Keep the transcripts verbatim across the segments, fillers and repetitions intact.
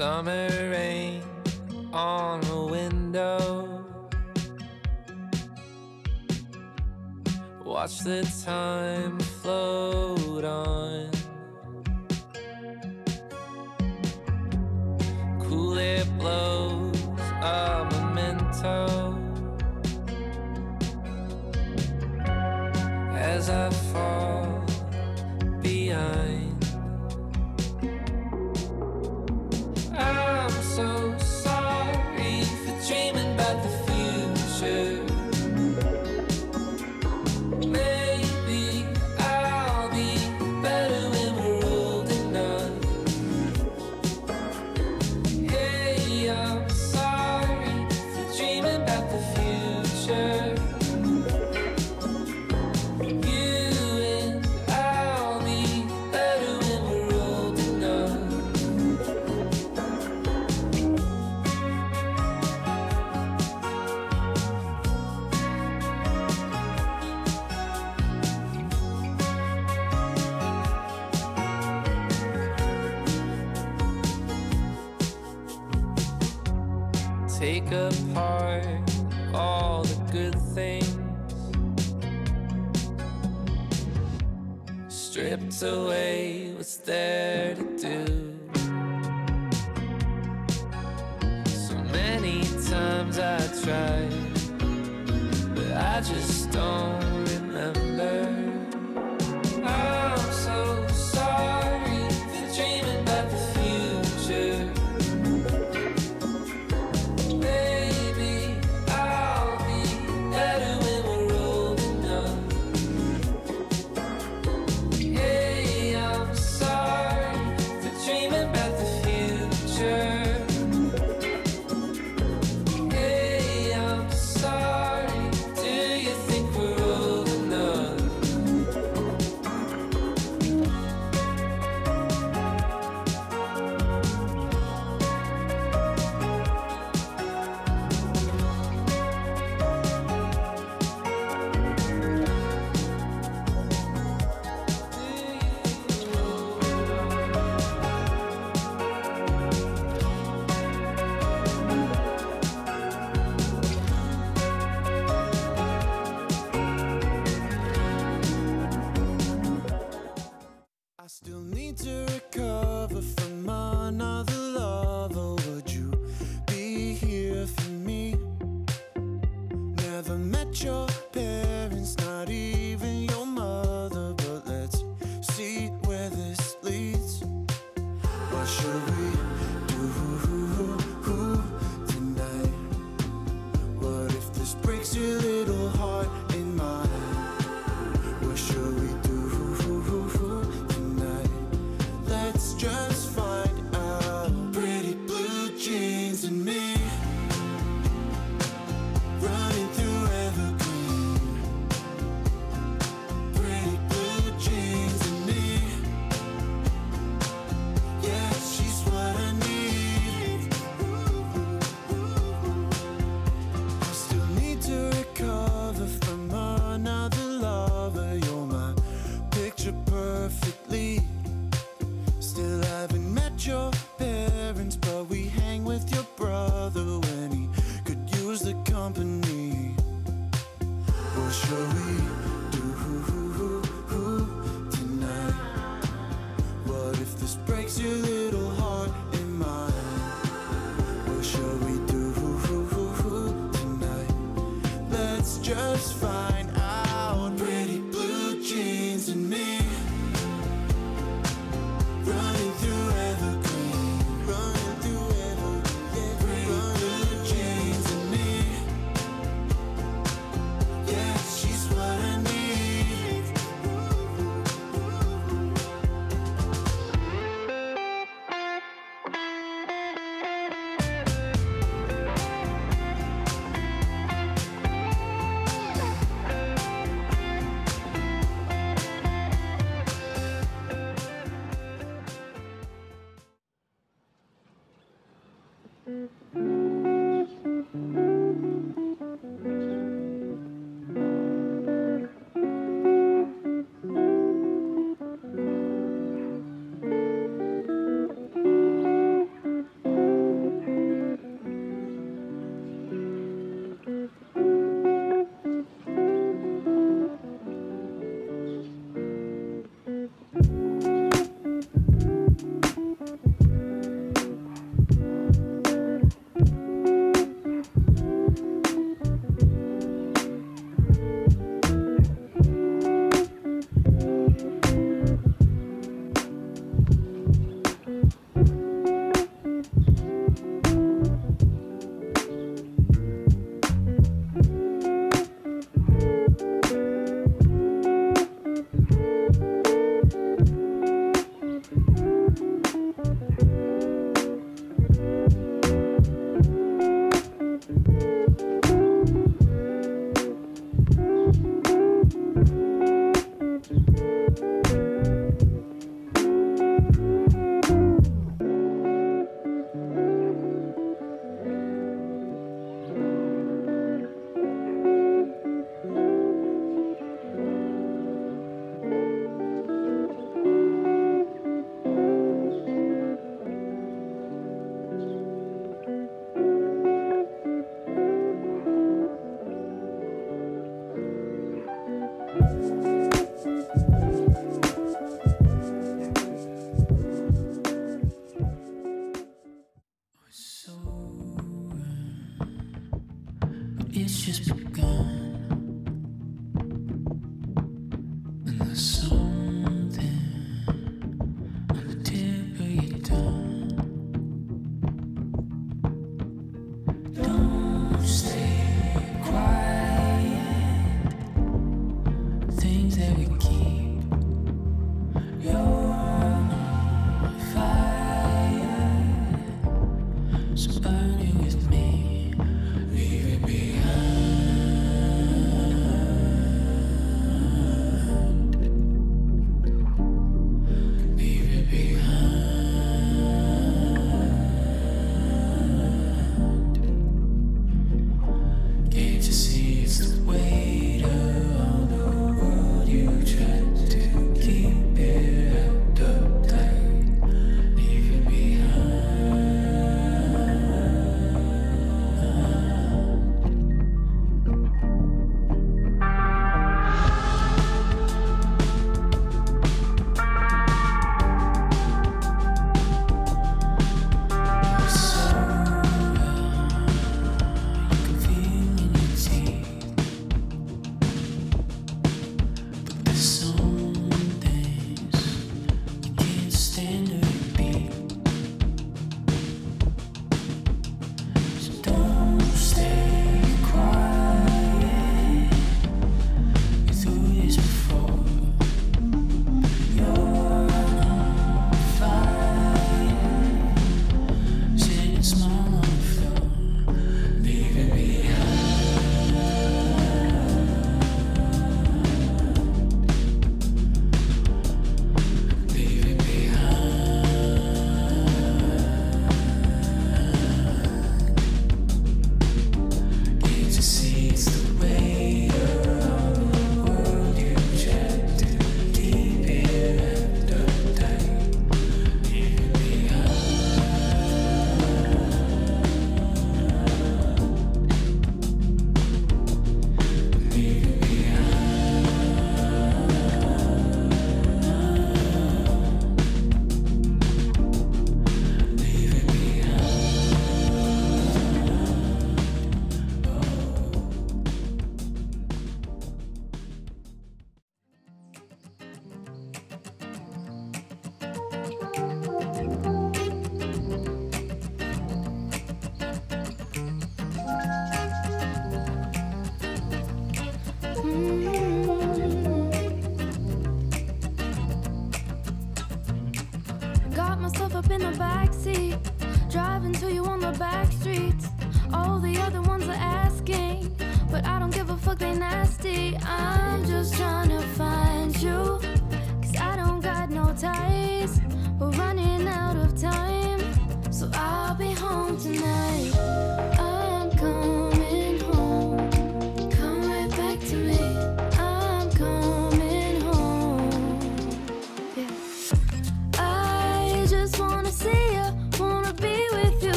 summer rain on the window. Watch the time float on. Cool air blows a memento as I fall behind. I'm so sorry for dreaming about the future. Maybe I'll be better when we're old enough. Hey, I'm sorry for dreaming about the future. You and I'll be better when we're old enough. Take apart all the good things, stripped away what's there to do. So many times I tried, but I just don't remember. I'm so sorry for dreaming about the future. Still need to recover from another lover. Would you be here for me? Never met your parents, not even your mother, but let's see where this leads. What should we do tonight? What if this breaks your little heart in mine? What should we do? Just find out. Pretty blue jeans and me running through evergreen. Pretty blue jeans and me. Yeah, she's what I need. I still need to recover from another lover. You're my picture perfectly. Still haven't met your parents, but we hang with your brother when he could use the company. What shall we do tonight? What if this breaks your little heart in mine? What shall we do tonight? Let's just find out. Pretty blue jeans and me. Running through evergreen, running through evergreen, pretty blue jeans and me. Yeah, she's what I need. it's just begun.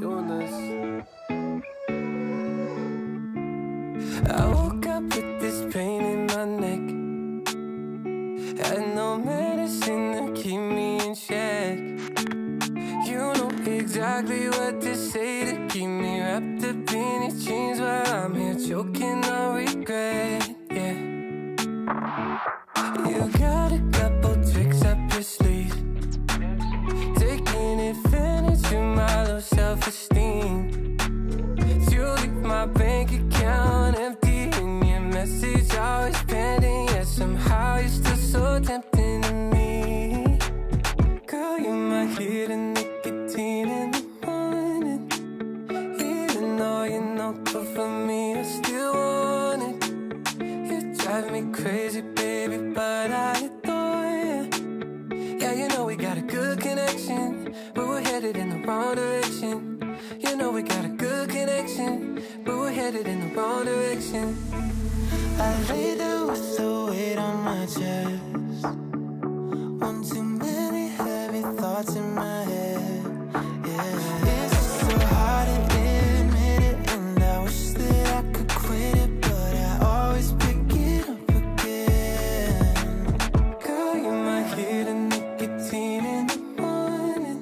doing this. I woke up with this pain in my neck, had no medicine to keep me in check. You know exactly what to say to keep me wrapped up in your chains while I'm here choking on regret, yeah. You got a couple tricks up your sleeve, taking advantage of my low self-esteem. You leave my bank account empty and your message always pending, yet somehow you're still so tempting to me. Girl, you're my hidden nicotine in the morning. Even though you're no good for me, I still want it. You drive me crazy, baby, but I adore you. Yeah, you know we got a good connection, but we're headed in the wrong direction. You know we got a good connection, but we're headed in the wrong direction. I lay down with the weight on my chest, one too many heavy thoughts in my head, yeah. This is so hard to admit it, and I wish that I could quit it, but I always pick it up again. Girl, you might hit a nicotine in the morning.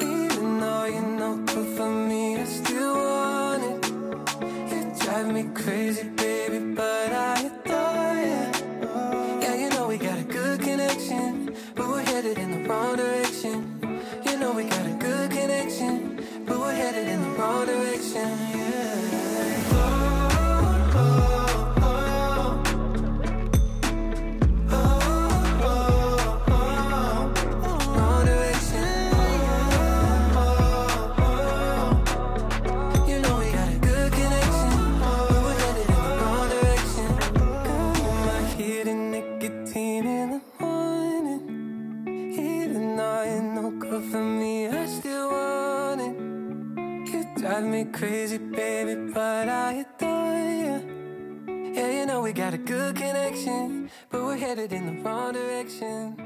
Even though you're no good for me, I still want it. You drive me crazy, baby, but I adore you. Yeah, you know we got a good connection, but we're headed in the wrong direction. You know we got a good connection, but we're headed in the wrong direction, yeah. Crazy, baby, but I adore you. Yeah, you know we got a good connection, but we're headed in the wrong direction.